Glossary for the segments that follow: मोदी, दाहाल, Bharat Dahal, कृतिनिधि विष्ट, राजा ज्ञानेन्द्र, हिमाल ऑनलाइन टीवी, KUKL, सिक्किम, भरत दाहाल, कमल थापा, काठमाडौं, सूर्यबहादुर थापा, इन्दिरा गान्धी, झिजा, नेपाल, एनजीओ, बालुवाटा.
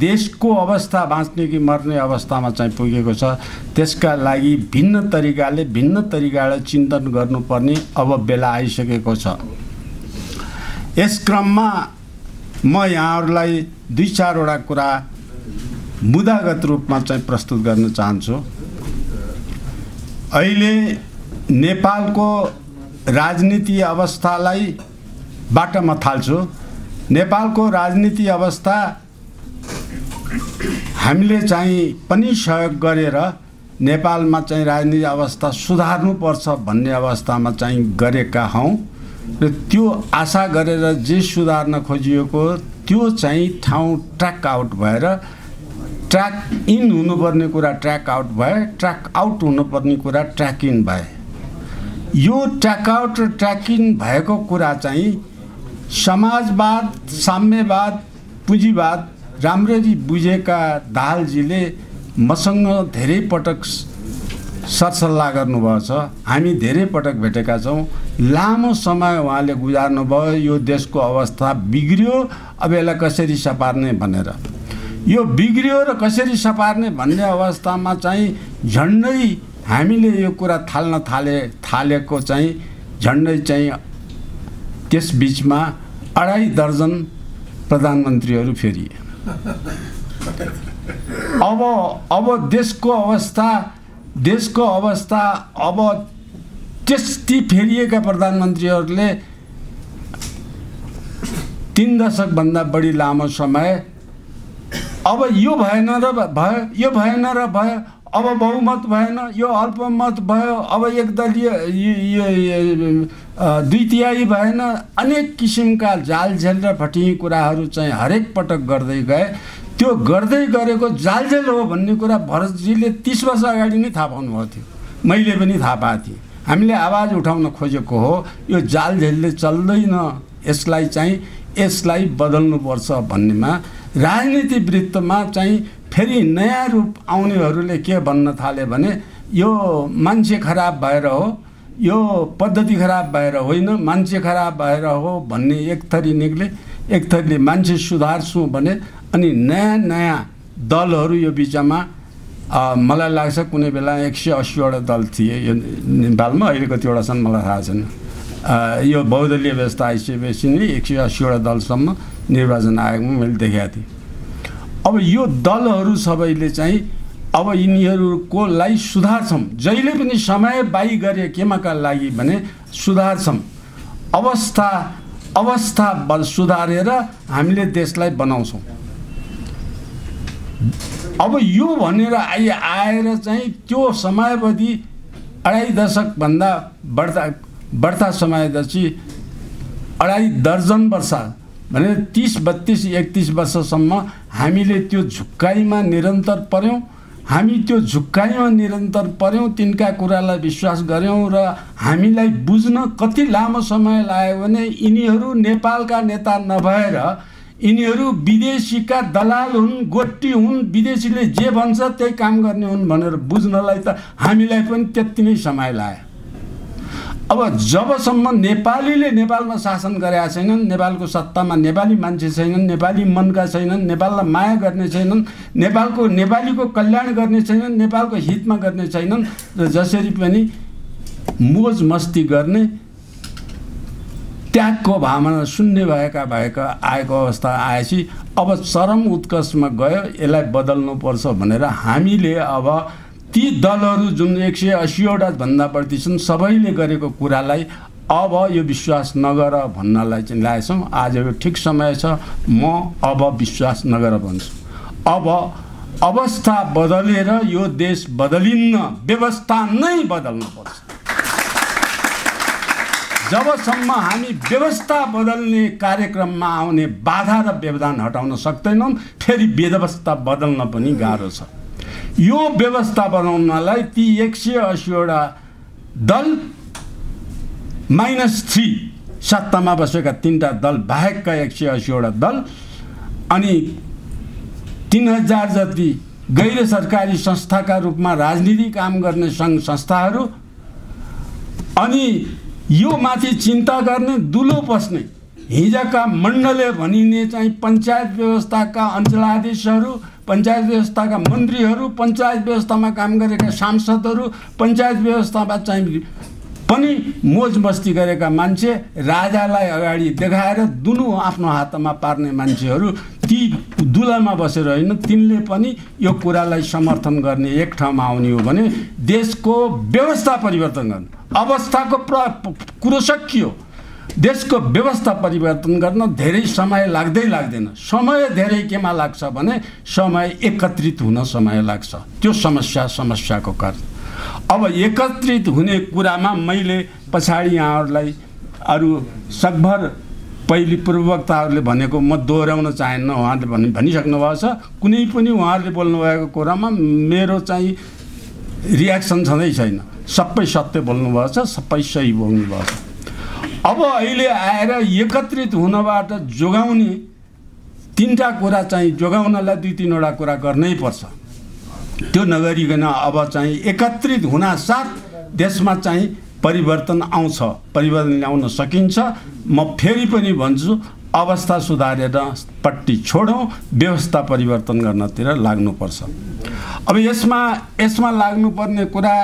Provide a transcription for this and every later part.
देश को अवस्था बाँच्ने कि मर्ने अवस्थामा चाहिँ पुगेको छ। त्यसका लागि भिन्न तरिकाले चिन्तन गर्नुपर्ने अब बेला आइसकेको छ। यस क्रममा म यहाँहरुलाई दुई चारवटा कुरा मुद्दागत रूपमा चाहिँ प्रस्तुत गर्न चाहन्छु। अहिले नेपालको राजनीतिक अवस्थालाई बाटोमा थाल्छु। नेपालको राजनीतिक अवस्था हामीले चाहिँ पनि सहयोग गरेर नेपालमा चाहिँ राजनीतिक अवस्था सुधार्नुपर्छ भन्ने अवस्थामा चाहिँ गरेका हौं र त्यो आशा गरेर जे सुधार्न खोजिएको त्यो चाहिँ ठाउँ ट्र्याक आउट भएर ट्र्याक इन हुनुपर्ने कुरा ट्र्याक आउट भयो, ट्र्याक आउट हुनुपर्ने कुरा ट्र्याक इन भयो। यो ट्र्याक आउट र ट्र्याक इन भएको कुरा चाहिँ समाजवाद, साम्यवाद, पुँजीवाद राम्ररी बुझेका दाहालजीले मसँग धेरै पटक सरसल्लाह गर्नुभएको छ। हामी धेरै पटक भेटेका छौं। लामो समय उहाँले गुजार्नु भयो यो देशको अवस्था बिग्रियो, अब यसलाई कसरी सपार्ने भनेर। यो बिग्रियो र कसरी सपार्ने भन्ने अवस्थामा चाहिँ झन्डै हामीले यो कुरा थालेको चाहिँ झन्डै चाहिँ त्यस बीचमा 2.5 दर्जन प्रधानमन्त्रीहरू फेरिए। अब देशको अवस्था अब त्यस्ती फेरिएका प्रधानमन्त्रीहरूले 3 दशक भन्दा बढी लामो समय अब यो भएन र भयो, अब बहुमत भएन, यो अल्पमत भयो, अब एकदलीय द्वितीय भएन, अनेक किसिमका जालझेल र फटिङ कुराहरू चाहिँ हरेक पटक गर्दै गए। त्यो गर्दै गरेको जालझेल हो भन्ने कुरा भरतजीले 30 वर्ष अगाडि नै थाहा पाउनुभएको थियो, मैले पनि थाहा पाएको थिएँ। हामीले आवाज उठाउन खोजेको हो, यो जालझेलले चल्दैन, यसलाई बदल्नुपर्छ भन्नेमा राजनीति वृत्तमा चाहिँ फेरि नयाँ रूप आउनेहरूले के भन्न थाले भने यो मान्छे खराब भएर हो, यो पद्धति खराब भएर होइन, मान्छे खराब भएर हो भन्ने एक थरी निक्ले। एक थरीले मान्छे सुधार्छु भने अनि नयाँ दलहरू यो बिचमा मलाई लाग्छ कुनै बेला 180वटा दल थिए यो नेपालमा, अहिले कतिवटा छन् मलाई थाहा छैन। यो बहुदलीय व्यवस्था आइसकेपछि नै 180वटा दलसम्म निर्वाचन आयोगमा मैले देखेको थिएँ। अब यो दलहरू सबैले चाहिँ अब यिनीहरूलाई सुधार्छौँ, जहिले पनि समय बाई गरे केमाका लागि भने सुधार्छौँ, अवस्था सुधारेर हामीले देशलाई बनाउँछौँ। अब यो भनेर आएर चाहिँ त्यो समयावधि 2.5 दशक भन्दा बढ्ता समयपछि 2.5 दर्जन वर्ष भने 30, 32, 31 वर्षसम्म हामीले त्यो झुक्काइमा निरन्तर पर्यौँ। तिनका कुरालाई विश्वास गर्यौँ र हामीलाई बुझ्न कति लामो समय लाग्यो भने यिनीहरू नेपालका नेता नभएर यिनीहरू विदेशीका दलाल हुन्, गोटी हुन्, विदेशीले जे भन्छ त्यही काम गर्ने हुन् भनेर बुझ्नलाई त हामीलाई पनि त्यति नै समय लाग्यो। अब जबसम्म नेपालीले नेपालमा शासन गरेका छैनन्, नेपालको सत्तामा नेपाली मान्छे छैनन्, नेपाली मनका छैनन्, नेपाललाई माया गर्ने छैनन्, नेपालीको कल्याण गर्ने छैनन्, नेपालको हितमा गर्ने छैनन् र जसरी पनि मोज मस्ती गर्ने त्यागको भावना शून्य भएका आएको अवस्था आएपछि अब चरम उत्कर्षमा गयो। यसलाई बदल्नुपर्छ भनेर हामीले अब ती दलहरू जुन 180वटा भन्दा बढी छन् सबैले गरेको कुरालाई अब यो विश्वास नगर भन्नलाई चाहिँ लागेछौँ। आज यो ठिक समय छ, म अब विश्वास नगर भन्छु। अब अवस्था बदलेर यो देश बदलिन्न, व्यवस्था नै बदल्नुपर्छ। जबसम्म हामी व्यवस्था बदल्ने कार्यक्रममा आउने बाधा र व्यवधान हटाउन सक्दैनौँ फेरि व्यवस्था बदल्न पनि गाह्रो छ। यो व्यवस्था बनाउनलाई ती 180वटा दल -3 सत्तामा बसेका 3टा दल बाहेकका 180वटा दल अनि 3000 जति गैर सरकारी संस्थाका रूपमा राजनीतिक काम गर्ने सङ्घ संस्थाहरू अनि यो माथि चिन्ता गर्ने, दुलो बस्ने हिजा का मंडले भनिने चाहिँ पंचायत व्यवस्था का अंचलाधीशहरू, पंचायत व्यवस्था का मन्त्रीहरू, पंचायत व्यवस्था में काम गरेका सांसदहरू, पंचायत व्यवस्था में चाहिँ पनि मोज मस्ती गरेका मान्छे राजालाई अगाडि देखाएर दुनु आफ्नो हातमा पार्ने मान्छेहरू ती दुलामा बसेर हैन तिनले पनि यो कुरालाई समर्थन गर्ने एक ठाउँमा आउने हो भने देशको व्यवस्था परिवर्तन गर्न अवस्थाको कुरो सकियो। देशको व्यवस्था परिवर्तन गर्न धेरै समय लाग्दैन। समय धेरै केमा लाग्छ भने समय एकत्रित हुन समय लाग्छ। त्यो समस्याको कारण अब एकत्रित हुने कुरामा मैले पछाडी यहाँहरुलाई अरु सकभर पहिले पूर्ववक्ताहरुले भनेको म दोहोर्याउन चाहन्न। उहाँले भनिसक्नु भएको छ। कुनै पनि उहाँले बोल्नु भएको कुरामा मेरो चाहिँ रियाक्सन छँदै छैन। सबै सत्य बोल्नु भएको छ, सबै सही बोल्नु भएको छ। अब अहिले आएर एकत्रित हुनबाट जोगाउने तीनटा कुरा चाहिँ जोगाउनलाई दुई तीनवटा कुरा गर्नै पर्छ। त्यो नगरिकन अब चाहिँ एकत्रित हुना साथ देशमा चाहिँ परिवर्तन आउँछ, परिवर्तन ल्याउन सकिन्छ। म फेरि पनि भन्छु, अवस्था सुधारेर पट्टी छोडौं, व्यवस्था परिवर्तन गर्नतिर लाग्नुपर्छ। अब यसमा लाग्नुपर्ने कुरा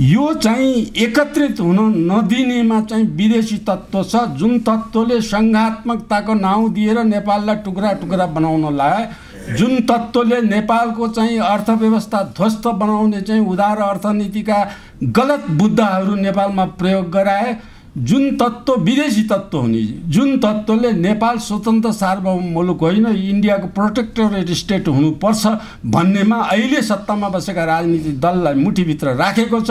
यो चाहिँ एकत्रित हुन नदिनेमा चाहिँ विदेशी तत्त्व छ, जुन तत्त्वले संघात्मकताको नाउँ दिएर नेपाललाई टुक्रा टुक्रा बनाउन लाग्यो, जुन तत्त्वले नेपालको चाहिँ अर्थव्यवस्था ध्वस्त बनाउने चाहिँ उदार अर्थनीतिका गलत बुद्धहरू नेपालमा प्रयोग गराए, जुन तत्त्व विदेशी तत्त्व हुने, जुन तत्त्वले नेपाल स्वतन्त्र सार्वभौम मुलुक होइन, इन्डियाको प्रोटेक्टोरेट स्टेट हुनुपर्छ भन्नेमा अहिले सत्तामा बसेका राजनीतिक दललाई मुठीभित्र राखेको छ।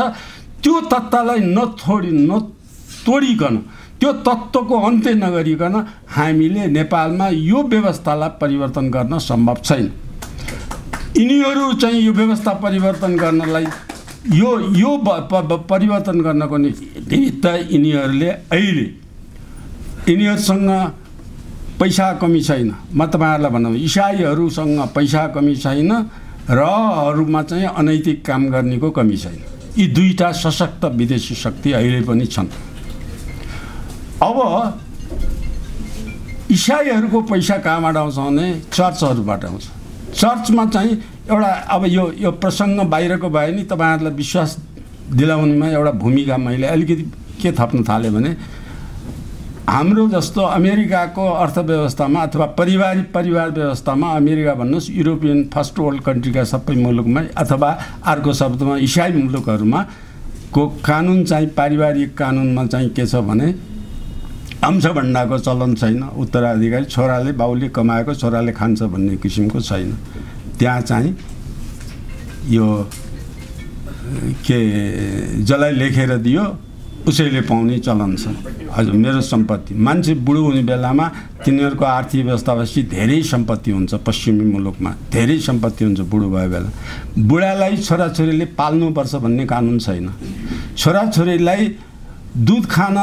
त्यो तत्त्वलाई नतोडिकन, त्यो तत्त्वको अन्त्य नगरिकन हामीले नेपालमा यो व्यवस्थालाई परिवर्तन गर्न सम्भव छैन। यिनीहरू चाहिँ यो व्यवस्था परिवर्तन गर्नलाई यो परिवर्तन गर्नको निमित्त यिनीहरूले अहिले यिनीहरूसँग पैसा कमी छैन। म तपाईहरुलाई भन्न इसाईहरूसँग पैसा कमी छैन र हरूमा चाहिँ अनैतिक काम गर्नेको कमी छैन। यी दुईटा सशक्त विदेशी शक्ति अहिले पनि छन्। अब इसाईहरूको पैसा कहाँबाट आउँछ भने चर्चहरूबाट आउँछ। चर्चमा चाहिँ एउटा अब यो प्रसंग बाहिरको भए नि तपाईहरुलाई विश्वास दिलाउनेमा एउटा भूमिका मैले अलिकति के थप्न थाले भने हाम्रो जस्तो अमेरिकाको अर्थव्यवस्थामा अथवा परिवार व्यवस्थामा अमेरिका भन्नुस् युरोपियन फर्स्ट वर्ल्ड कन्ट्रीका सबै मुलुकमा अथवा अर्को शब्दमा इसाई मुलुकहरुमा को कानून चाहिँ पारिवारिक कानूनमा चाहिँ के छ भने अंशभण्डाको चलन छैन। उत्तराधिकारी छोराले बाउले कमाएको छोराले खान्छ भन्ने किसिमको छैन। त्यहाँ चाहिँ यो के जसलाई लेखेर दियो उसैले पाउने चलन छ। हजुर, मेरो सम्पत्ति मान्छे बुढो हुने बेलामा तिनीहरूको आर्थिक व्यवस्थापछि धेरै सम्पत्ति हुन्छ। पश्चिमी मुलुकमा धेरै सम्पत्ति हुन्छ बुढो भए बेला। बुढालाई छोराछोरीले पाल्नुपर्छ भन्ने कानुन छैन। छोराछोरीलाई दुध खान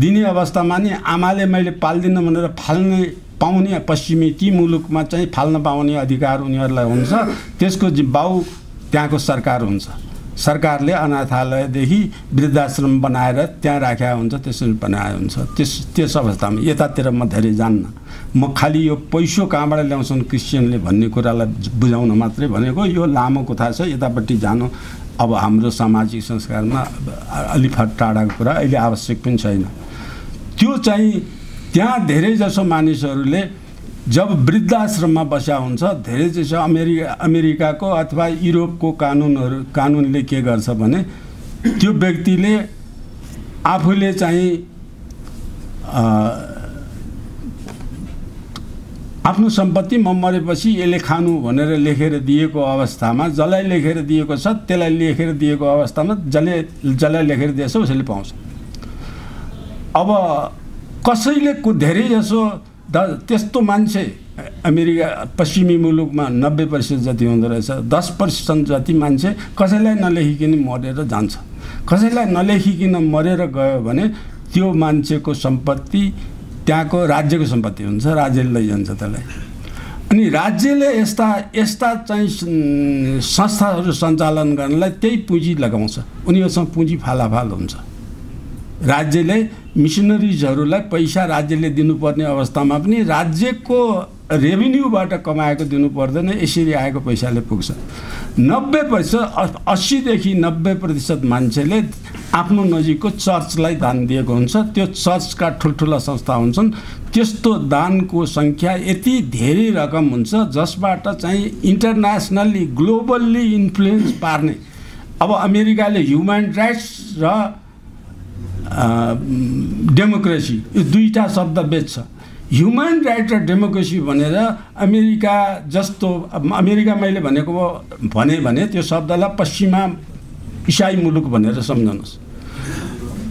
दिने अवस्थामा नि आमाले मैले पाल्दिनँ भनेर फाल्ने पाउने पश्चिमी ती मुलुकमा चाहिँ फाल्न पाउने अधिकार उनीहरूलाई हुन्छ। त्यसको जिम्मेवार त्यहाँको सरकार हुन्छ। सरकारले अनाथालयदेखि वृद्धाश्रम बनाएर त्यहाँ राखेका हुन्छ, त्यसरी बनाए हुन्छ। त्यस अवस्थामा यतातिर म धेरै जान्न। म खालि यो पैसो कहाँबाट ल्याउँछन् क्रिस्चियनले भन्ने कुरालाई बुझाउन मात्रै भनेको। यो लामो कथा छ, यतापट्टि जानु अब हाम्रो सामाजिक संस्कारमा अलि टाढाको कुरा अहिले आवश्यक पनि छैन। त्यो चाहिँ त्यहाँ धेरैजसो मानिसहरूले जब वृद्धाश्रममा बस्या हुन्छ धेरैजसो अमेरिकाको अथवा युरोपको कानुनले के गर्छ भने त्यो व्यक्तिले आफूले चाहिँ आफ्नो सम्पत्ति म मरेपछि यसले खानु भनेर लेखेर दिएको अवस्थामा जसलाई लेखेर दिएको छ त्यसलाई लेखेर दिएको अवस्थामा जसलाई लेखेर दिएछ उसले पाउँछ। अब कसैले धेरैजसो त्यस्तो मान्छे अमेरिका पश्चिमी मुलुकमा 90% जति हुँदो रहेछ, 10% जति मान्छे कसैलाई नलेखिकन मरेर जान्छ। कसैलाई नलेखिकन मरेर गयो भने त्यो मान्छेको सम्पत्ति त्यहाँको राज्यको सम्पत्ति हुन्छ, राज्यले लैजान्छ त्यसलाई। अनि राज्यले यस्ता चाहिँ संस्थाहरू सञ्चालन गर्नलाई त्यही पुँजी लगाउँछ। उनीहरूसँग पुँजी फालाफाल हुन्छ। राज्यले मिशनरीजहरुलाई पैसा राज्यले दिनुपर्ने अवस्थामा पनि राज्यको रेभिन्यूबाट कमाएको दिनु पर्दैन, यसरी आएको पैसाले पुग्छ। 90% 80 देखि 90% मान्छेले आफ्नो नजिकको चर्चलाई दान दिएको हुन्छ। त्यो चर्चका ठुलठुला संस्था हुन्छन्, त्यस्तो दानको संख्या यति धेरै रकम हुन्छ जसबाट चाहिँ इन्टरनेसनली ग्लोबल्ली इन्फ्लुएन्स पार्ने। अब अमेरिकाले ह्युमन राइट्स र डेमोक्रेसी यो दुईटा शब्द बेच्छ। ह्युमन राइट र डेमोक्रेसी भनेर अमेरिका जस्तो, अमेरिका मैले भनेको भने त्यो शब्दलाई पश्चिमा ईसाई मुलुक भनेर सम्झनुहोस्।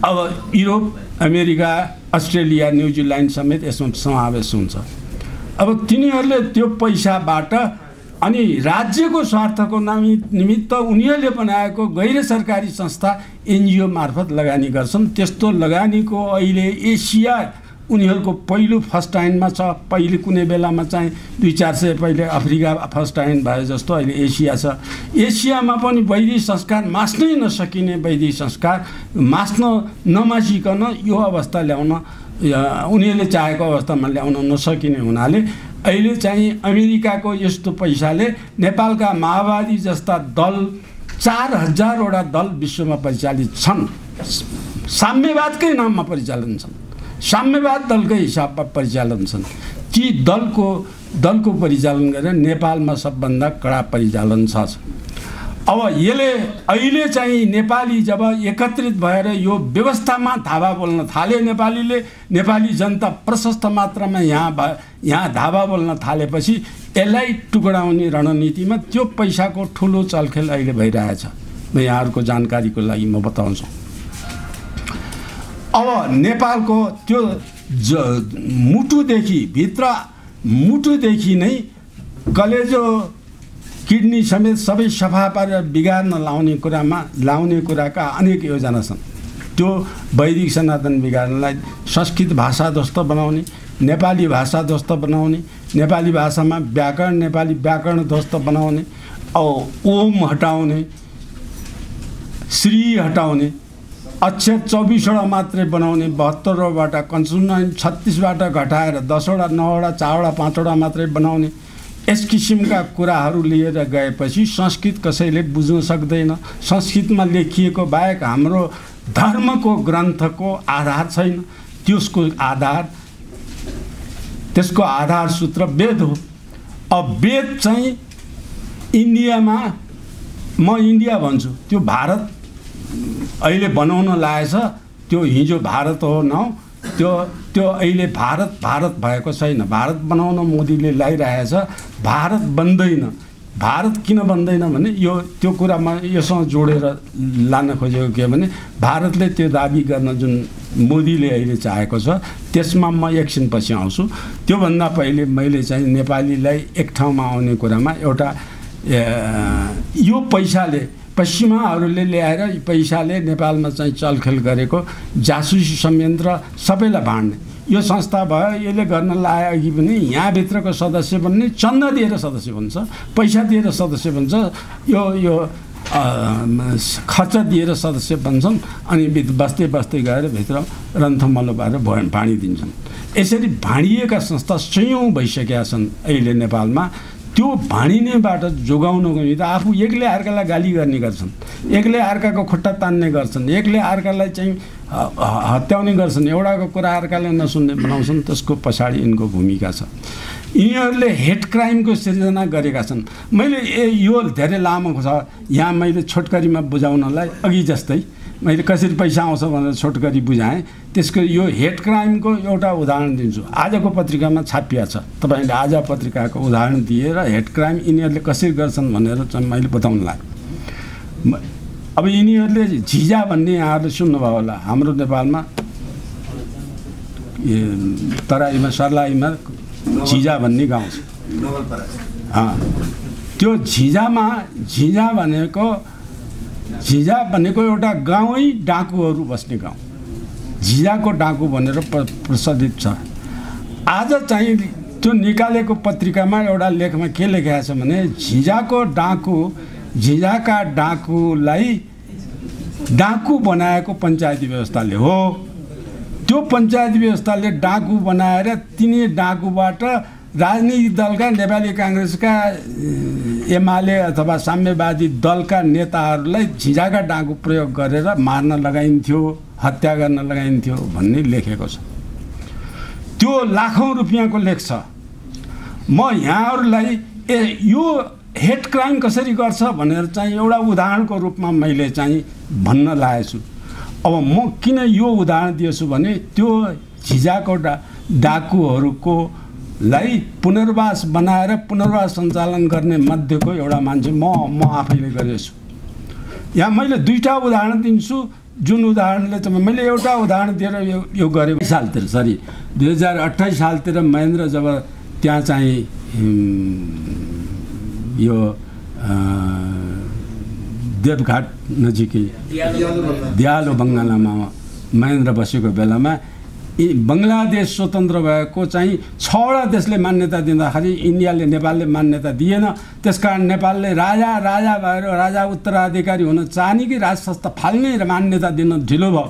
अब युरोप, अमेरिका, अस्ट्रेलिया, न्युजिल्यान्ड समेत यसमा समावेश हुन्छ। अब तिनीहरूले त्यो पैसाबाट अनि राज्यको स्वार्थको निमित्त उनीहरूले बनाएको गैर सरकारी संस्था एनजीओ मार्फत लगानी गर्छन्। त्यस्तो लगानीको अहिले एसिया उनीहरूको पहिलो फर्स्ट टाइममा छ। पहिले कुनै बेलामा चाहिँ 2-4 सय पहिले अफ्रिका फर्स्ट टाइम भयो जस्तो अहिले एसिया छ। एसियामा पनि वैदिक संस्कार मास्नै नसकिने, वैदिक संस्कार मास्न नमासिकन यो अवस्था ल्याउन उनीहरूले चाहेको अवस्थामा ल्याउन नसकिने हुनाले अहिले चाहिँ अमेरिकाको यस्तो पैसाले नेपालका माओवादी जस्ता दल 4000वटा दल विश्वमा परिचालित छन्, साम्यवादकै नाममा परिचालन छन्, साम्यवाद दलकै हिसाबमा परिचालन छन्। ती दलको परिचालन गरेर नेपालमा सबभन्दा कडा परिचालन छ। अब यसले अहिले चाहिँ नेपाली जब एकत्रित भएर यो व्यवस्थामा धावा बोल्न थाले, नेपाली जनता प्रशस्त मात्रामा यहाँ धावा बोल्न थालेपछि यसलाई टुक्राउने रणनीतिमा त्यो पैसाको ठुलो चलखेल अहिले भइरहेछ। म यहाँहरुको जानकारीको लागि म बताउँछु। अब नेपालको त्यो मुटुदेखि नै कलेजो किडनी समेत सबै सफा पारेर बिगार्न लाउने कुराका अनेक योजना छन्। त्यो वैदिक सनातन विज्ञानलाई संस्कृत भाषा जस्तो बनाउने, नेपाली भाषा जस्तो बनाउने, नेपाली भाषामा व्याकरण नेपाली व्याकरण जस्तो बनाउने, ओम हटाउने, श्री हटाउने, अक्षर 24 वटा मात्रै बनाउने, 72 वटा, कन्सोनेन्ट 36 वटा घटाएर 10 वटा, 9 वटा, 4 वटा, 5 वटा मात्रै बनाउने। यस किसिमका कुराहरू लिएर गएपछि संस्कृत कसैले बुझ्न सक्दैन। संस्कृतमा लेखिएको बाहेक हाम्रो धर्मको ग्रन्थको आधार छैन। त्यसको आधार सूत्र वेद हो। अब वेद चाहिँ इन्डियामा, म इन्डिया भन्छु, त्यो भारत अहिले बनाउन लागेछ। त्यो हिजो भारत हो न, त्यो अहिले भारत भएको छैन। भारत बनाउन मोदीले लागिरहेछ, भारत बन्दैन। भारत किन बन्दैन भने त्यो कुरा म यससँग जोडेर लान खोजेको के भने भारतले त्यो दाबी गर्न जुन मोदीले अहिले चाहेको छ त्यसमा म एकछिन पछि आउँछु। त्योभन्दा पहिले मैले चाहिँ नेपालीलाई एक ठाउँमा आउने कुरामा एउटा यो पैसाले पश्चिमाहरूले ल्याएर पैसाले नेपालमा चाहिँ चलखेल गरेको जासुसी संयन्त्र सबैलाई भाँड्ने यो संस्था भयो। यसले गर्न लाए अघि पनि यहाँभित्रको सदस्य बन्ने, चन्दा दिएर सदस्य बन्छ, पैसा दिएर सदस्य बन्छ, यो खर्च दिएर सदस्य बन्छन्, अनि बस्दै बस्दै गएर भित्र रन्थमल्लो भएर भाँडिदिन्छन्। यसरी भाँडिएका संस्था सयौँ भइसकेका छन् अहिले नेपालमा। त्यो भाँडिनेबाट जोगाउनको निम्ति आफू एक्लै अर्कालाई गाली गर्ने गर्छन्, एक्लै अर्काको खुट्टा तान्ने गर्छन्, एक्लै अर्कालाई चाहिँ हत्याउने गर्छन्, एउटाको कुरा अर्काले नसुन्ने बनाउँछन्। त्यसको पछाडि यिनको भूमिका छ। यिनीहरूले हेट क्राइमको सिर्जना गरेका छन्। मैले यो धेरै लामो छ, यहाँ मैले छोटकरीमा बुझाउनलाई अघि जस्तै मैले कसरी पैसा आउँछ भनेर छोटकरी बुझाएँ। त्यसको यो हेट क्राइमको एउटा उदाहरण दिन्छु। आजको पत्रिकामा छापिया छ, तपाईँले आज पत्रिकाको उदाहरण दिएर हेट क्राइम यिनीहरूले कसरी गर्छन् भनेर मैले बताउन लाग्यो। अब यिनीहरूले झिजा भन्ने यहाँहरूले सुन्नुभयो होला, हाम्रो नेपालमा तराईमा सर्लाहीमा झिजा भन्ने गाउँ छ। त्यो झिजा भनेको एउटा गाउँै डाकुहरू बस्ने गाउँ, झिजाको डाकु भनेर प्रचलित छ। आज चाहिँ त्यो निकालेको पत्रिकामा एउटा लेखमा के लेखेको छ भने झिजाका डाकुलाई डाकु बनाएको पञ्चायती व्यवस्थाले हो। त्यो पंचायत व्यवस्थाले डाकु बनाएर तिनी डाकुबाट राजनीतिक दल का नेपाली कांग्रेस का एमाले अथवा साम्यवादी दल का नेताहरूलाई झिझाका डाकु प्रयोग गरेर मार्न लगाइन्थ्यो, हत्या गर्न लगाइन्थ्यो भन्ने लेखेको छ। त्यो लाखौं रुपैयाँको लेख छ। म यहाँहरूलाई यो हेट क्राइम कसरी गर्छ भनेर चाहिँ एउटा उदाहरणको रूपमा मैले चाहिँ भन्न लागेछु। अब म किन यो उदाहरण दिएछु भने त्यो झिझाको डाकुहरूको लाई पुनर्वास बनाएर पुनर्वास सञ्चालन गर्ने मध्येको एउटा मान्छे म आफैले गरेछु। यहाँ मैले दुईटा उदाहरण दिन्छु, जुन उदाहरणले चाहिँ मैले एउटा उदाहरण दिएर यो गरेँ। सालतिर सरी 2028 सालतिर महेन्द्र जब त्यहाँ चाहिँ यो देवघाट नजिकै दियालो बङ्गालामा महेन्द्र बसेको बेलामा बङ्गलादेश स्वतन्त्र भएको चाहिँ 6 देशले मान्यता दिँदाखेरि इन्डियाले नेपालले मान्यता दिएन। त्यसकारण नेपालले राजा राजा भएर राजा उत्तराधिकारी हुन चाहने कि राजसत्ता फाल्ने र मान्यता दिन ढिलो भयो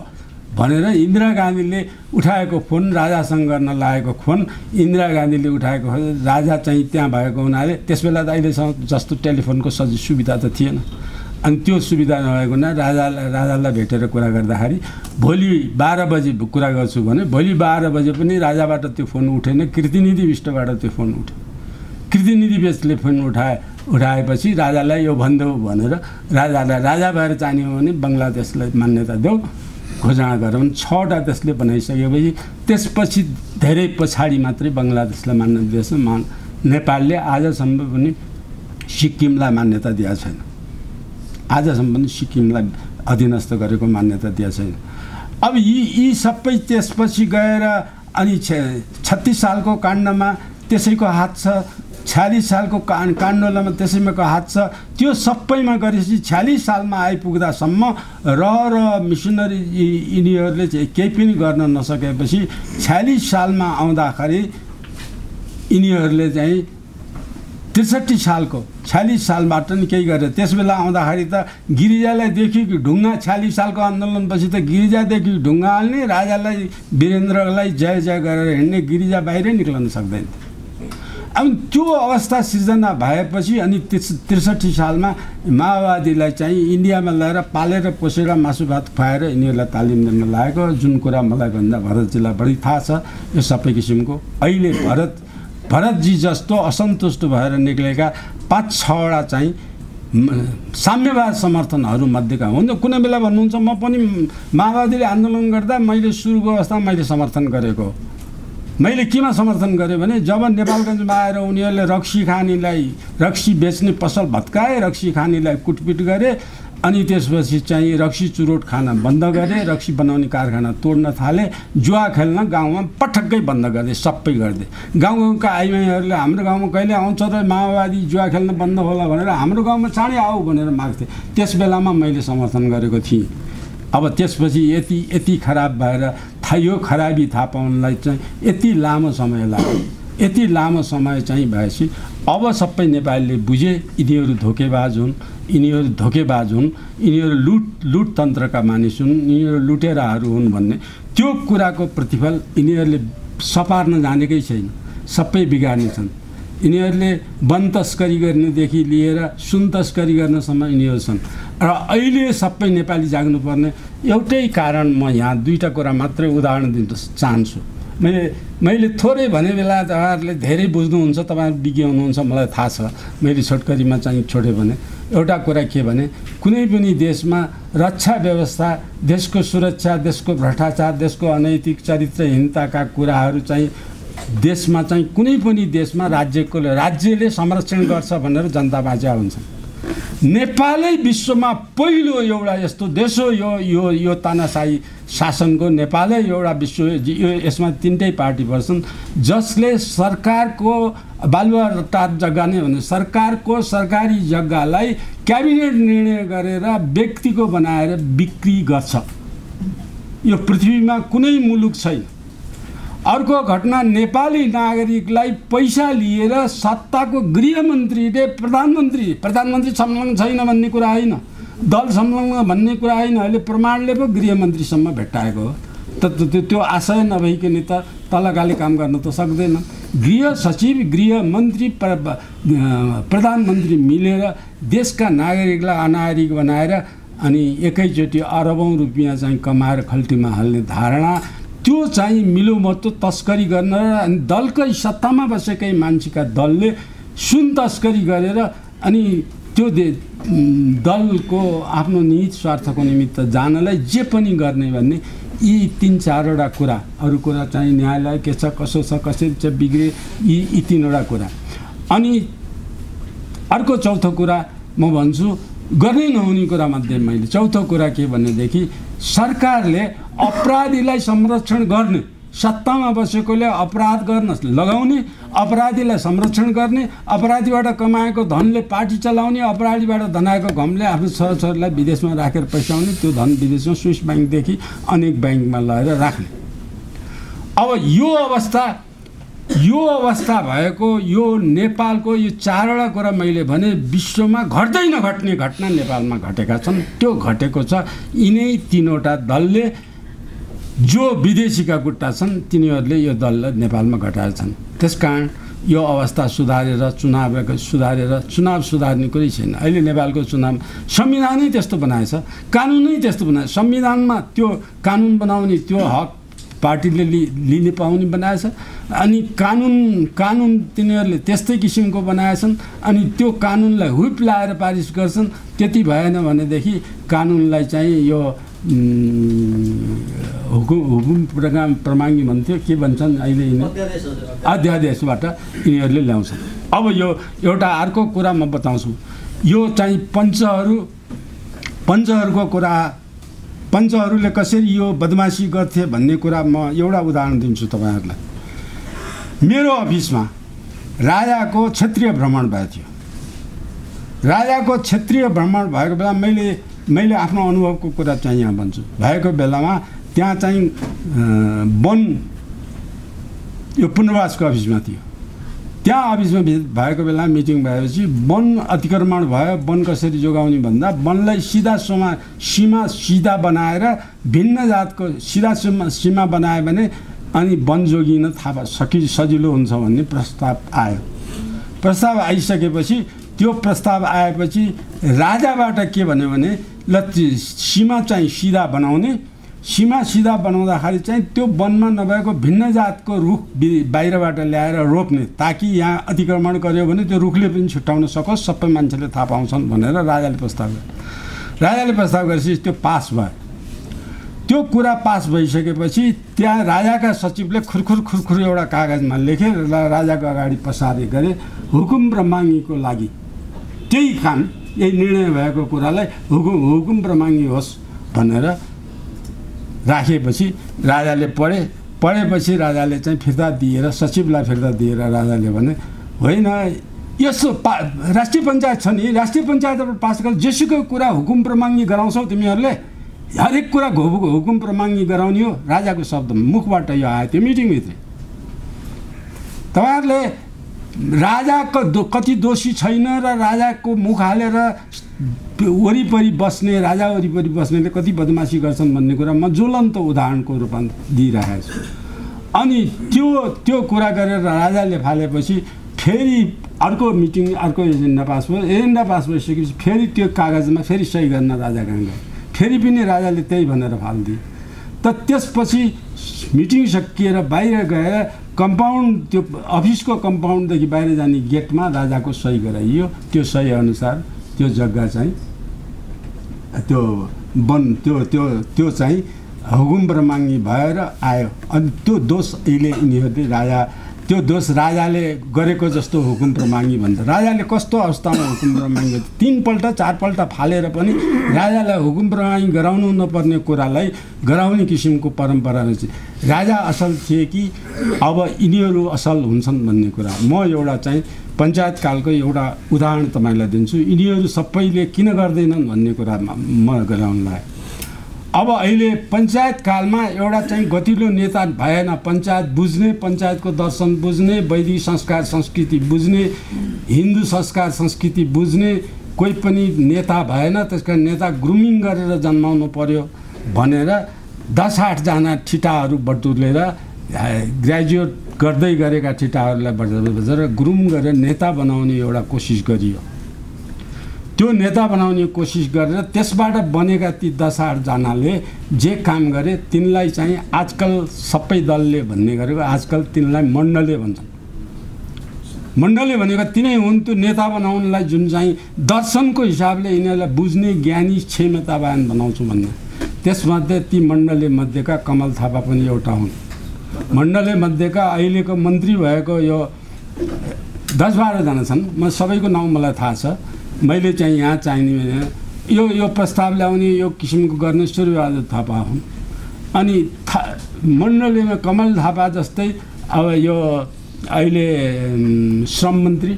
भनेर इन्दिरा गान्धीले उठाएको फोन राजासँग गर्न लागेको फोन इन्दिरा गान्धीले उठाएको राजा चाहिँ त्यहाँ भएको हुनाले त्यसबेला त अहिलेसम्म जस्तो टेलिफोनको सजिलो सुविधा त थिएन। अनि त्यो सुविधा नभएको हुना राजालाई भेटेर कुरा गर्दाखेरि भोलि 12 बजे कुरा गर्छु भने भोलि 12 बजे पनि राजाबाट त्यो फोन उठेन, कृतिनिधि विष्टबाट त्यो फोन उठ्यो। कृतिनिधि विष्टले फोन उठाएपछि राजालाई यो भन्देऊ भनेर राजालाई राजा भएर चाहने हो भने बङ्गलादेशलाई मान्यता देऊ घोषणा गरौँ। 6 देशले बनाइसकेपछि त्यसपछि धेरै पछाडी मात्रै बङ्गलादेशलाई मान्यता दिएछ। नेपालले आजसम्म पनि सिक्किमलाई मान्यता दिएको छैन, आजसम्म पनि सिक्किमलाई अधीनस्थ गरेको मान्यता दिएको छैन। अब यी सबै त्यसपछि गएर अनि 36 सालको काण्डमा त्यसैको हात छ, 46 सालको काण्डमा त्यसैको हात छ। त्यो सबैमा गरेपछि 46 सालमा आइपुग्दासम्म र मिसनरी यिनीहरूले चाहिँ केही पनि गर्न नसकेपछि 46 सालमा आउँदाखेरि यिनीहरूले चाहिँ 63 सालको 46 सालबाट नि केही गरे। त्यसबेला आउँदाखेरि त गिरिजालाई देखि ढुङ्गा 46 सालको आन्दोलनपछि त गिरिजादेखि ढुङ्गा हाल्ने, राजालाई वीरेन्द्रलाई जय जय गरेर हिँड्ने, गिरिजा बाहिरै निक्लन सक्दैन। अनि त्यो अवस्था सिर्जना भएपछि अनि 63 सालमा माओवादीलाई चाहिँ इन्डियामा ल्याएर पालेर पोसेर मासु भात खुवाएर यिनीहरूलाई तालिम दिन लागेको, जुन कुरा मलाई भन्दा भरतजीलाई बढी थाहा छ। यो सबै किसिमको अहिले भरतजी जस्तो असन्तुष्ट भएर निक्लेका 5-6 चाहिँ साम्यवाद समर्थनहरू मध्येका हुन्। कुनै बेला भन्नुहुन्छ म पनि माओवादीले आन्दोलन गर्दा मैले सुरुको अवस्थामा मैले समर्थन गरेको, मैले केमा समर्थन गरेँ भने जब नेपालगञ्जमा आएर उनीहरूले रक्सी खानीलाई रक्सी बेच्ने पसल भत्काए, रक्सी खानीलाई कुटपिट गरे, अनि त्यसपछि चाहिँ रक्सी चुरोट खाना बन्द गरे, रक्सी बनाउने कारखाना तोड्न थाले, जुवा खेल्न गाउँमा पटक्कै बन्द गर्दै सबै गर्दै। गाउँका आइमाईहरूले हाम्रो गाउँमा कहिले आउँछ र माओवादी जुवा खेल्न बन्द होला भनेर हाम्रो गाउँमा चाँडै आऊ भनेर माग्थे। त्यस बेलामा मैले समर्थन गरेको थिएँ। अब त्यसपछि यति यति खराब भएर यो खराबी थाहा पाउनलाई चाहिँ यति लामो समय लाग्यो। यति लामो समय चाहिँ भएपछि अब सबै नेपालीले बुझे यिनीहरू धोकेबाज हुन्, यिनीहरू धोकेबाज हुन्, यिनीहरू लुट तन्त्रका मानिस हुन्, यिनीहरू लुटेराहरू हुन् भन्ने त्यो कुराको प्रतिफल यिनीहरूले सपार्न जानेकै छैन, सबै बिगार्ने छन्। यिनीहरूले वन तस्करी गर्नेदेखि लिएर सुन तस्करी गर्नसम्म यिनीहरू छन्। र अहिले सबै नेपाली जाग्नुपर्ने एउटै कारण म यहाँ 2टा कुरा मात्रै उदाहरण दिन चाहन्छु। मैले थोरै भने बेला तपाईँहरूले धेरै बुझ्नुहुन्छ, तपाईँहरू विज्ञ हुनुहुन्छ, मलाई थाहा छ। मैले छोटकरीमा चाहिँ छोडेँ भने एउटा कुरा के भने कुनै पनि देशमा रक्षा व्यवस्था, देशको सुरक्षा, देशको भ्रष्टाचार, देशको अनैतिक चरित्रहीनताका कुराहरू चाहिँ देशमा चाहिँ कुनै पनि देशमा राज्यले संरक्षण गर्छ भनेर जनता बाजा हुन्छन्। नेपालै विश्वमा पहिलो एउटा यस्तो देश हो। यो तानाशाही शासनको नेपालै एउटा विश्व, यो यसमा 3टै पार्टी पर्छन् जसले सरकारको बालुवाटा जग्गा नै भने सरकारी जग्गालाई क्याबिनेट निर्णय गरेर व्यक्तिको बनाएर बिक्री गर्छ। यो पृथ्वीमा कुनै मुलुक छैन। अर्को घटना नेपाली नागरिकलाई पैसा लिएर सत्ताको गृहमन्त्रीले प्रधानमन्त्री संलग्न छैन भन्ने कुरा होइन, दल संलग्न भन्ने कुरा होइन, अहिले प्रमाणले पो गृहमन्त्रीसम्म भेट्टाएको हो। तो आशय नभईकन त तलकाले काम गर्न त सक्दैन। गृह सचिव गृह मन्त्री प्रधानमन्त्री मिलेर देशका नागरिकलाई अनागरिक बनाएर अनि एकैचोटी अरबौं रुपैयाँ चाहिँ कमाएर खल्टीमा हाल्ने धारणा त्यो चाहिँ मिलोमतो तस्करी गर्न अनि दलकै सत्तामा बसेकै मान्छेका दलले सुन तस्करी गरेर अनि त्यो दलको आफ्नो निहित स्वार्थको निमित्त जानलाई जे पनि गर्ने भन्ने यी तीन चारवटा कुरा अरु कुरा चाहिँ न्यायालय के छ कसो छ कसरी छ बिग्रे यी तीनवटा कुरा। अनि अर्को चौथो कुरा म भन्छु गर्नै नहुने कुरा मध्ये मैले चौथो कुरा के भनेदेखि सरकारले अपराधीलाई संरक्षण गर्ने सत्तामा बसेकोले अपराध गर्न लगाउने अपराधीलाई संरक्षण गर्ने अपराधीबाट कमाएको धनले पार्टी चलाउने अपराधीबाट धनाएको घमले आफ्नो छोराछोरीलाई विदेशमा राखेर पैसाउने त्यो धन विदेशमा स्विस ब्याङ्कदेखि अनेक ब्याङ्कमा लगेर राख्ने। अब यो अवस्था भएको यो नेपालको यो चारवटा कुरा मैले भने विश्वमा घट्दै नघट्ने घटना नेपालमा घटेका छन्। त्यो घटेको छ यिनै तीनवटा दलले जो विदेशी का गुट्टा छन् तिनीहरूले यो दललाई नेपालमा घटाएका छन्। त्यसकारण यो अवस्था सुधारेर चुनाव सुधार्ने कुरै छैन। अहिले नेपालको चुनाव संविधानै त्यस्तो बनाएछ कानुनै त्यस्तो बनाएछ संविधानमा त्यो कानुन बनाउने त्यो हक पार्टीले लिने पाउने बनाएछ अनि कानुन तिनीहरूले त्यस्तै किसिमको बनाएछन् अनि त्यो कानुनलाई हुइप लाएर पारिस गर्छन्। त्यति भएन भनेदेखि कानुनलाई चाहिँ यो हुकुम प्रमाङ्गी भन्थ्यो के भन्छन् अहिले अध्यादेशबाट यिनीहरूले ल्याउँछन्। अब यो एउटा अर्को कुरा म बताउँछु यो चाहिँ पञ्चहरूको कुरा पञ्चहरूले कसरी यो बदमासी गर्थे भन्ने कुरा म एउटा उदाहरण दिन्छु तपाईहरूलाई। मेरो अफिसमा राजाको क्षेत्रीय भ्रमण भएको थियो। राजाको क्षेत्रीय भ्रमण भएको बेला मैले आफ्नो अनुभवको कुरा चाहिँ यहाँ भन्छु। भएको बेलामा त्यहाँ चाहिँ वन यो पुनर्वासको अफिसमा थियो। त्यहाँ अफिसमा भएको बेला मिटिङ भएपछि वन अतिक्रमण भयो वन कसरी जोगाउने भन्दा वनलाई सीमा सिधा बनाएर भिन्न जातको सीमा बनायो भने अनि वन जोगिन थाहा सजिलो हुन्छ भन्ने प्रस्ताव आइसकेपछि त्यो प्रस्ताव आएपछि राजाबाट के भन्यो भने सीमा चाहिँ सिधा बनाउने सीमा सीधा बनाउँदाखेरि चाहिँ त्यो वनमा नभएको भिन्न जातको रुख बाहिरबाट ल्याएर रोप्ने ताकि यहाँ अतिक्रमण गर्यो भने त्यो रुखले पनि छुट्याउन सकोस् सबै मान्छेले थाहा पाउँछन् भनेर राजाले प्रस्ताव गरेपछि त्यो पास भयो। त्यो कुरा पास भइसकेपछि त्यहाँ राजाका सचिवले खुरखुर एउटा कागजमा लेखे राजाको अगाडि पसारे गरे हुकुम र मागीको लागि त्यही काम यही निर्णय भएको कुरालाई हुकुम र मागी होस् भनेर राखेपछि राजाले पढेपछि राजाले चाहिँ फिर्ता दिएर सचिवलाई फिर्ता दिएर राजाले भने होइन यसो राष्ट्रिय पञ्चायत छ नि राष्ट्रिय पञ्चायतबाट पास गरेर जेसुकै कुरा हुकुम प्रमाङ्गी गराउँछौ तिमीहरूले हरेक कुरा हुकुम प्रमाङ्गी गराउने हो राजाको शब्द मुखबाट यो आयो त्यो मिटिङभित्र। तपाईँहरूले राजा कति दोषी छैन र राजाको मुख हालेर राजा वरिपरि बस्नेले कति बदमासी गर्छन् भन्ने कुरा म ज्वलन्त उदाहरणको रूपमा दिइरहेको छु। अनि त्यो कुरा गरेर राजाले फालेपछि फेरि अर्को मिटिङ अर्को एजेन्डा पास भइसकेपछि फेरि त्यो कागजमा फेरि सही गर्न राजा कहाँ गए फेरि पनि राजाले त्यही भनेर फालिदिए। त त्यसपछि मिटिङ सकिएर बाहिर गएर कम्पाउन्ड त्यो अफिसको कम्पाउन्डदेखि बाहिर जाने गेटमा राजाको सही गराइयो। त्यो सही अनुसार त्यो जग्गा चाहिँ त्यो वन त्यो त्यो त्यो चाहिँ हुकुम प्रमाङ्गी भएर आयो। अनि त्यो दोष अहिले यिनीहरूले राजा त्यो दोष राजाले गरेको जस्तो हुकुम प्रमाङ्गी भन्छ। राजाले कस्तो अवस्थामा हुकुम प्रमाङ्गी तीनपल्ट चारपल्ट फालेर पनि राजालाई हुकुम प्रमाङ्गी गराउनु नपर्ने कुरालाई गराउने किसिमको परम्परा रहेछ। राजा असल थिए कि अब यिनीहरू असल हुन्छन् भन्ने कुरा म एउटा चाहिँ पञ्चायत कालको एउटा उदाहरण तपाईलाई दिन्छु। यिनीहरू सबैले किन गर्दैनन् भन्ने कुरामा म गराउन लाग्यो। अब अहिले पञ्चायत कालमा एउटा चाहिँ गतिलो नेता भएन पञ्चायत बुझ्ने पञ्चायतको दर्शन बुझ्ने वैदिक संस्कार संस्कृति बुझ्ने हिन्दू संस्कार संस्कृति बुझ्ने कोही पनि नेता भएन। त्यसका नेता ग्रुमिङ गरेर जन्माउनु पर्यो भनेर 10-8 जना ठिटाहरू बटुलेर ग्रेजुएट गर्दै गरेका ठिटाहरूलाई बजाएर ग्रुम गरेर नेता बनाउने एउटा कोसिस गरियो। त्यो नेता बनाउने कोसिस गरेर त्यसबाट बनेका ती 10-8 जनाले जे काम गरे तिनलाई चाहिँ आजकल सबै दलले भन्ने गरेको आजकल तिनलाई मण्डलले भन्छन्। मण्डलले भनेको तिनै हुन् त्यो नेता बनाउनलाई जुन चाहिँ दर्शनको हिसाबले यिनीहरूलाई बुझ्ने ज्ञानी क्षमतावान बनाउँछु भन्ने। त्यसमध्ये ती मण्डलले मध्येका कमल थापा पनि एउटा हुन्। मण्डलले मध्येका अहिलेको मन्त्री भएको यो 10-12 जना छन्। म सबैको नाउँ मलाई थाहा छ। मैले चाहिँ यहाँ चाहिने यो यो प्रस्ताव ल्याउने यो किसिमको गर्ने सूर्यबहादुर थापा हुन्। अनि मण्डलले कमल थापा जस्तै अब यो अहिले श्रम मन्त्री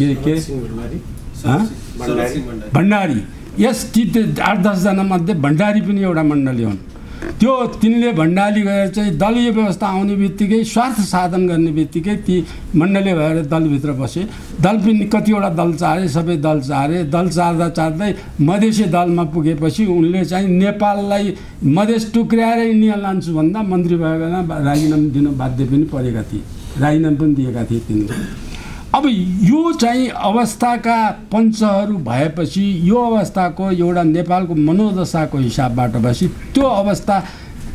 के भण्डारी, यस 8-10 जना मध्ये भण्डारी पनि एउटा मण्डली हुन्। त्यो तिनले भण्डारी गएर चाहिँ दलीय व्यवस्था आउने बित्तिकै स्वार्थ साधन गर्ने बित्तिकै ती मण्डली भएर दलभित्र बसे। दल पनि कतिवटा दल चारे, सबै दल चारे। दल चार्दा चार्दै मधेसी दलमा पुगेपछि उनले चाहिँ नेपाललाई मधेस टुक्र्याएर इन्डिया लान्छु भन्दा मन्त्री भएर राजीनामा दिन बाध्य पनि परेका थिए। राजीनामा पनि दिएका थिए तिनले। अब यो चाहिँ अवस्थाका पञ्चहरू भएपछि यो अवस्थाको एउटा नेपालको मनोदशाको हिसाबबाट भएपछि त्यो अवस्था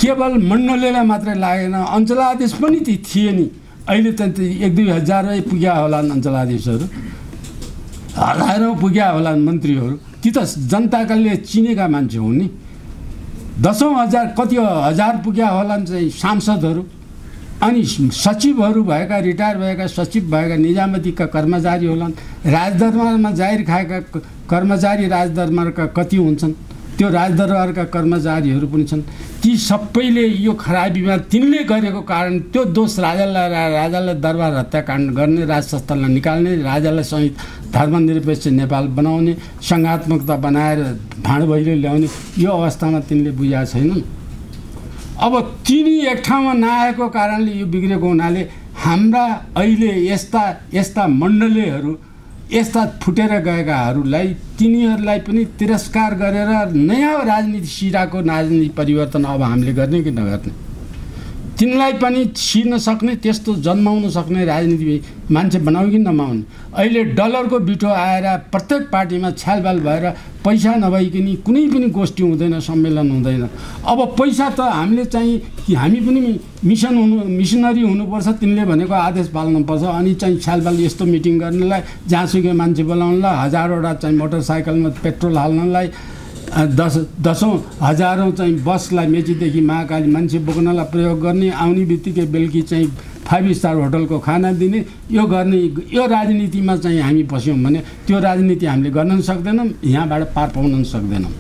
केवल मण्डलीलाई मात्रै लागेन, अञ्चलाधीश पनि थिए नि। अहिले त 1-2 हजारै पुग्या होलान् अञ्चलाधीशहरू, हजारौँ पुग्या होलान् मन्त्रीहरू। ती त जनताकाले चिनेका मान्छे हुन् नि। 10,000 कति हजार पुग्या होलान् चाहिँ सांसदहरू अनि सचिवहरू भएका, रिटायर भएका सचिव भएका निजामतीका कर्मचारी होलान्। राजदरबारमा जाहिर खाएका कर्मचारी राजदरबारका कति हुन्छन्, त्यो राजदरबारका कर्मचारीहरू पनि छन्। ती सबैले यो खराबीमा तिनले गरेको कारण त्यो दोष राजालाई दरबार हत्याकाण्ड गर्ने, राजसंस्थानलाई निकाल्ने, राजालाई संयुक्त धर्मनिरपेक्ष नेपाल बनाउने, संघात्मकता बनाएर भाँडभैलो ल्याउने यो अवस्थामा तिनले बुझाएको छैनन्। अब तिनी एक ठाउँमा नआएको कारणले यो बिग्रेको हुनाले हाम्रा अहिले यस्ता मण्डलीहरू, यस्ता फुटेर गएकाहरूलाई तिनीहरूलाई पनि तिरस्कार गरेर नयाँ राजनीति सिराको राजनीति परिवर्तन अब हामीले गर्ने कि नगर्ने, तिनलाई पनि छिर्न सक्ने, त्यस्तो जन्माउन सक्ने राजनीति मान्छे बनाउने कि नमाउने। अहिले डलरको बिटो आएर प्रत्येक पार्टीमा छलफल भएर पैसा नभइकन कुनै पनि गोष्ठी हुँदैन, सम्मेलन हुँदैन। अब पैसा त हामीले चाहिँ कि हामी पनि मिसनरी हुनुपर्छ, तिनले भनेको आदेश पाल्नुपर्छ। अनि चाहिँ छलफल यस्तो मिटिङ गर्नलाई जहाँसुकै मान्छे बोलाउनलाई, 1000वटा चाहिँ मोटरसाइकलमा पेट्रोल हाल्नलाई, 10,000-हजारौँ चाहिँ बसलाई मेचीदेखि महाकाली मान्छे बोक्नलाई प्रयोग गर्ने, आउने बित्तिकै बेलुकी चाहिँ 5 स्टार होटलको खाना दिने, यो गर्ने। यो राजनीतिमा चाहिँ हामी पस्यौँ भने त्यो राजनीति हामीले गर्न सक्दैनौँ, यहाँबाट पार पाउन सक्दैनौँ।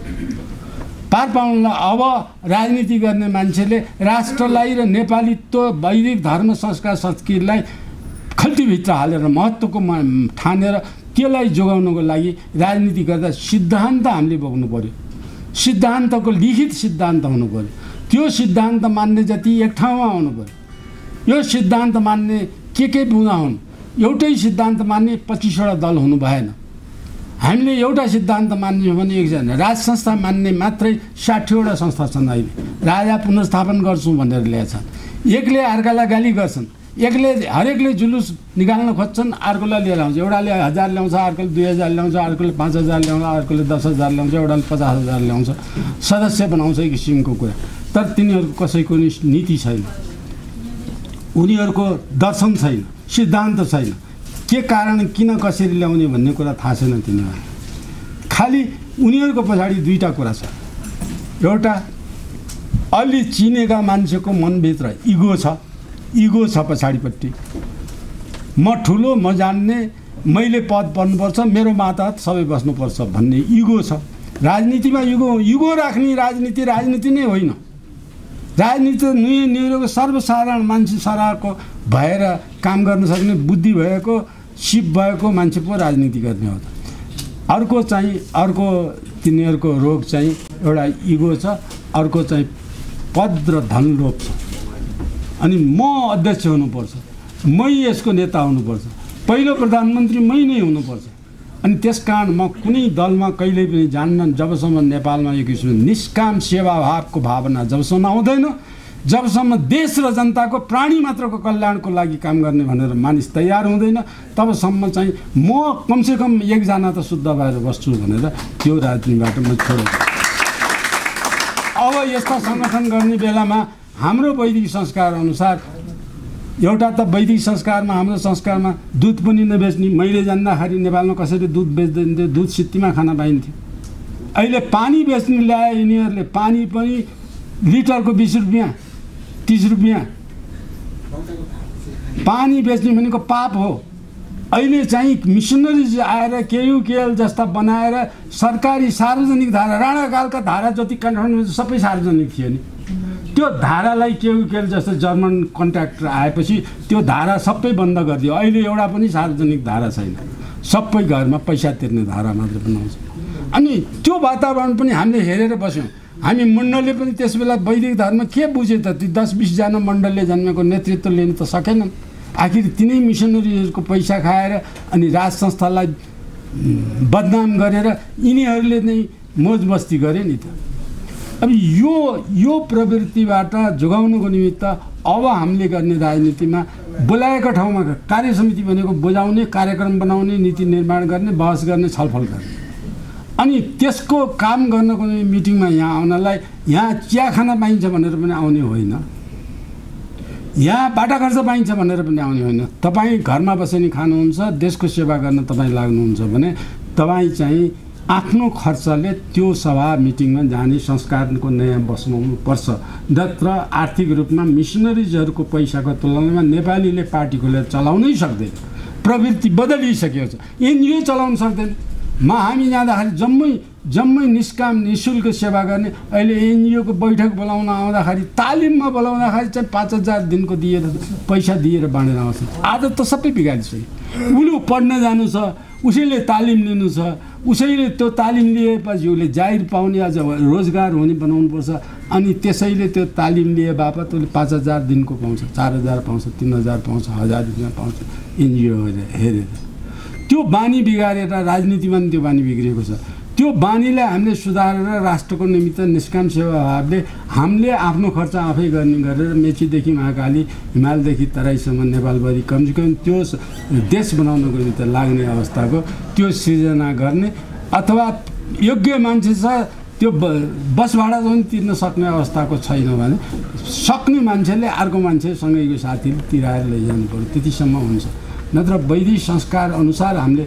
पार पाउनलाई अब राजनीति गर्ने मान्छेले राष्ट्रलाई र नेपालीत्व, वैदिक धर्म, संस्कार, संस्कृतिलाई खल्तीभित्र हालेर महत्त्वको ठानेर त्यसलाई जोगाउनको लागि राजनीति गर्दा सिद्धान्त हामीले बोक्नु पऱ्यो। सिद्धान्तको लिखित सिद्धान्त हुनु पऱ्यो। त्यो सिद्धान्त मान्ने जति एक ठाउँमा आउनु पऱ्यो। यो सिद्धान्त मान्ने के बुँदा हुन्? एउटै सिद्धान्त मान्ने 25वटा दल हुनु भएन। हामीले एउटा सिद्धान्त मान्ने हो भने एकजना राज संस्था मान्ने मात्रै 60वटा संस्था छन्। अहिले राजा पुनर्स्थापन गर्छौँ भनेर ल्याएछ। एकले अर्कालाई गाली गर्छन्, हरेकले जुलुस निकाल्न खोज्छन्, अर्कोलाई लिएर आउँछ। एउटाले 1000 ल्याउँछ, अर्कोले 2000 ल्याउँछ, अर्कोले 5,000 ल्याउँछ, अर्कोले 10,000 ल्याउँछ, एउटाले 50,000 ल्याउँछ, सदस्य बनाउँछ। एक किसिमको कुरा, तर तिनीहरूको कसैको नीति छैन, उनीहरूको दर्शन छैन, सिद्धान्त छैन। के कारण किन कसरी ल्याउने भन्ने कुरा थाहा छैन तिनीहरूलाई। खालि उनीहरूको पछाडि दुईटा कुरा छ। एउटा अलि चिनेका मान्छेको मनभित्र इगो छ, पछाडिपट्टि म ठुलो, म जान्ने, मैले पद बन्नुपर्छ, मेरो मातहत सबै बस्नुपर्छ भन्ने इगो छ। राजनीतिमा इगो राख्ने राजनीति नै होइन। राजनीति त निरको सर्वसाधारण मान्छे सरकारको भएर काम गर्न सक्ने बुद्धि भएको, सिप भएको मान्छे पो राजनीति गर्ने हो त। अर्को तिनीहरूको रोग चाहिँ एउटा इगो छ, अर्को चाहिँ पद र धन लोभ छ। अनि म अध्यक्ष हुनुपर्छ, मै यसको नेता हुनुपर्छ, पहिलो प्रधानमन्त्री मै नै हुनुपर्छ। अनि त्यसकारण म कुनै दलमा कहिल्यै पनि जान्न। जबसम्म नेपालमा यो किसिम निष्काम सेवाभावको भावना जबसम्म आउँदैन, जबसम्म देश र जनताको प्राणी मात्रको कल्याणको लागि काम गर्ने भनेर मानिस तयार हुँदैन, तबसम्म चाहिँ म कमसेकम एकजना त शुद्ध भएर बस्छु भनेर त्यो राजनीतिबाट म छोडेँ। अब यस्ता सङ्गठन गर्ने बेलामा हाम्रो वैदिक संस्कार अनुसार एउटा त वैदिक संस्कारमा हाम्रो संस्कारमा दूध पनि नबेच्ने। मैले जान्दाखेरि नेपालमा कसरी दूध बेच्दैन्थ्यो, दूध सित्तीमा खान पाइन्थ्यो। अहिले पानी बेच्ने ल्याए, यिनीहरूले पानी पनि लिटरको 20 रुपियाँ 30 रुपियाँ। पानी बेच्ने भनेको पाप हो। अहिले चाहिँ मिसनरीज आएर KUKL जस्ता बनाएर सरकारी सार्वजनिक धारा, राणाकालका धारा जति काठमाडौँ सबै सार्वजनिक थियो नि, त्यो धारालाई KUKL जस्तो जर्मन कन्ट्र्याक्टर आएपछि त्यो धारा सबै बन्द गरिदियो। अहिले एउटा पनि सार्वजनिक धारा छैन, सबै घरमा पैसा तिर्ने धारा मात्र बनाउँछ। अनि त्यो वातावरण पनि हामीले हेरेर बस्यौँ। हामी मण्डलले पनि त्यसबेला वैदिक धर्म के बुझे त, ती 10-20 जना मण्डलले जन्मेको नेतृत्व लिन त सकेनन्। आखिर तिनै मिसनरीहरूको पैसा खाएर अनि राज संस्थालाई बदनाम गरेर यिनीहरूले नै मोज मस्ती गरे नि त। अब यो प्रवृत्तिबाट जोगाउनको निमित्त अब हामीले गर्ने राजनीतिमा बोलाएका ठाउँमा कार्य समिति भनेको बुझाउने, कार्यक्रम बनाउने, नीति निर्माण गर्ने, बहस गर्ने, छलफल गर्ने। अनि त्यसको काम गर्नको निम्ति मिटिङमा यहाँ आउनलाई यहाँ चिया खान पाइन्छ भनेर पनि आउने होइन, यहाँ बाटा खर्च पाइन्छ भनेर पनि आउने होइन। तपाईँ घरमा बसेर खानुहुन्छ, देशको सेवा गर्न तपाईँ लाग्नुहुन्छ भने तपाईँ चाहिँ आफ्नो खर्चले त्यो सभा मिटिङमा जाने संस्कारको नयाँ बस्नुपर्छ। नत्र आर्थिक रूपमा मिसनरिजहरूको पैसाको तुलनामा नेपालीले पार्टीकोले चलाउनै सक्दैन। प्रवृत्ति बदलिसकेको छ। एनजिओ चलाउन सक्दैन। हामी जाँदाखेरि जम्मै निष्काम निःशुल्क सेवा गर्ने। अहिले एनजिओको बैठक बोलाउन आउँदाखेरि, तालिममा बोलाउँदाखेरि चाहिँ 5000 दिनको दिएर पैसा दिएर बाँडेर आउँछ। आदत त सबै बिगारिसक्यो। उसले पढ्न जानु छ, उसैले तालिम लिनु छ, उसैले त्यो तालिम लिएपछि उसले जागिर पाउने, अझ रोजगार हुने बनाउनुपर्छ। अनि त्यसैले त्यो तालिम लिए बापत उसले 5000 दिनको पाउँछ, 4000 पाउँछ, 3000 पाउँछ, 1000 रुपियाँ पाउँछ। एनजिओ हेरेर त्यो बानी बिगारेर राजनीतिमा त्यो बानी बिग्रिएको छ। त्यो बानीलाई हामीले सुधारेर राष्ट्रको निमित्त निष्काम सेवाभावले हामीले आफ्नो खर्च आफै गर्ने गरेर मेचीदेखि महाकाली, हिमालदेखि तराईसम्म नेपालभरि कमसेकम त्यो देश बनाउनको निमित्त लाग्ने अवस्थाको त्यो सृजना गर्ने, अथवा योग्य मान्छे छ त्यो बस भाडा पनि तिर्न सक्ने अवस्थाको छैन भने सक्ने मान्छेले अर्को मान्छेसँगैको साथीले तिराएर लैजानु पर्यो, त्यतिसम्म हुन्छ। नत्र वैदिक संस्कार अनुसार हामीले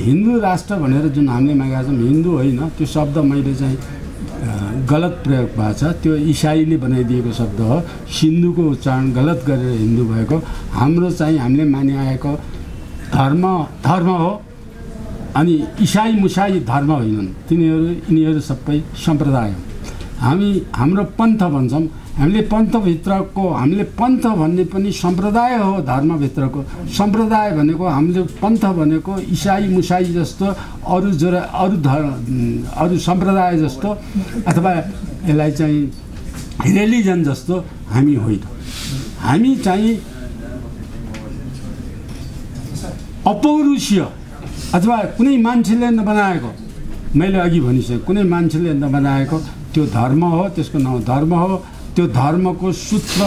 हिन्दू राष्ट्र भनेर जुन हामीले मागेका छौँ, हिन्दू होइन त्यो शब्द मैले चाहिँ गलत प्रयोग भएको छ। त्यो इसाईले बनाइदिएको शब्द हो। सिन्धुको उच्चारण गलत गरेर हिन्दू भएको। हाम्रो चाहिँ हामीले मानिआएको धर्म हो। अनि इसाई मुसाई धर्म होइनन्, यिनीहरू सबै सम्प्रदाय हुन्। हाम्रो पन्थ भन्छौँ। हामीले पन्थ भन्ने पनि सम्प्रदाय हो। धर्मभित्रको सम्प्रदाय भनेको हामीले पन्थ भनेको इसाई मुसाई जस्तो अरू सम्प्रदाय जस्तो अथवा यसलाई चाहिँ रिलिजन जस्तो हामी होइन। हामी चाहिँ अपौरुषीय अथवा कुनै मान्छेले नबनाएको, मैले अघि भनिसकेँ, कुनै मान्छेले नबनाएको त्यो धर्म हो, त्यसको नाउँ धर्म हो। त्यो धर्मको सूत्र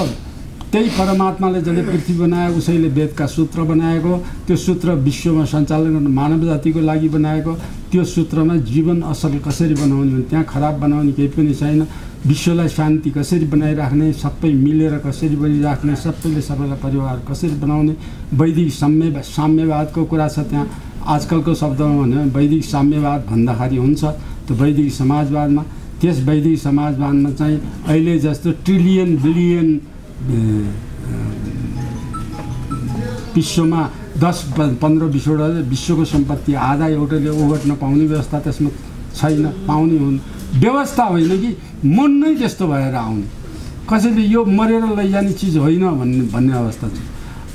त्यही परमात्माले जसले पृथ्वी बनायो उसैले वेदका सूत्र बनाएको, त्यो सूत्र विश्वमा सञ्चालन गर्न मानव जातिको लागि बनाएको, त्यो सूत्रमा जीवन असल कसरी बनाउने, त्यहाँ खराब बनाउने केही पनि छैन, विश्वलाई शान्ति कसरी बनाइराख्ने, सबै मिलेर कसरी बनाइराख्ने, सबैले सबैलाई परिवार कसरी बनाउने। वैदिक साम्यवादको कुरा छ त्यहाँ। आजकलको शब्दमा भन्यो भने वैदिक साम्यवाद भन्दाखेरि हुन्छ त्यो वैदिक समाजवादमा। त्यस वैदिक समाजवादमा चाहिँ अहिले जस्तो ट्रिलियन बिलियन विश्वमा 10-15-20 विश्वको सम्पत्ति आधा एउटाले ओगट्न पाउने व्यवस्था त्यसमा छैन। पाउने हुन्, व्यवस्था होइन कि मन नै त्यस्तो भएर आउने, कसैले यो मरेर लैजाने चिज होइन भन्ने अवस्था छ।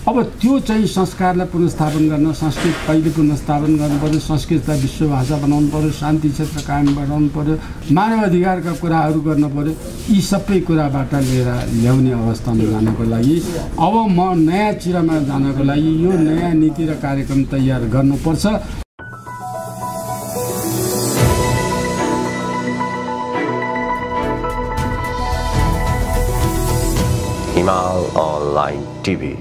अब त्यो चाहिँ संस्कारलाई पुनर्स्थापन गर्न, संस्कृत पहिले पुनर्स्थापन गर्नुपर्यो, संस्कृतलाई विश्वभाषा बनाउनु पऱ्यो, शान्ति क्षेत्र कायम बनाउनु पऱ्यो, मानव अधिकारका कुराहरू गर्नुपर्यो। यी सबै कुराबाट ल्याउने अवस्थामा जानको लागि अब म नयाँ चिरामा जानको लागि यो नयाँ नीति र कार्यक्रम तयार गर्नुपर्छ। हिमाल ऑनलाइन टीवी।